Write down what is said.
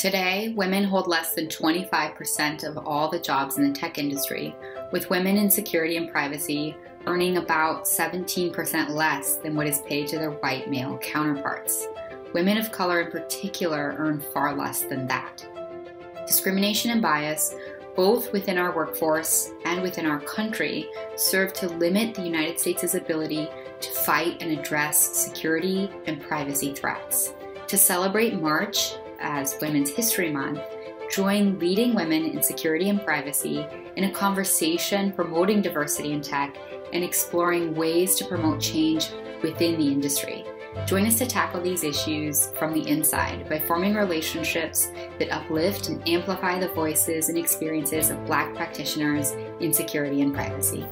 Today, women hold less than 25% of all the jobs in the tech industry, with women in security and privacy earning about 17% less than what is paid to their white male counterparts. Women of color in particular earn far less than that. Discrimination and bias, both within our workforce and within our country, serve to limit the United States' ability to fight and address security and privacy threats. To celebrate March as Women's History Month, join leading women in security and privacy in a conversation promoting diversity in tech and exploring ways to promote change within the industry. Join us to tackle these issues from the inside by forming relationships that uplift and amplify the voices and experiences of Black practitioners in security and privacy.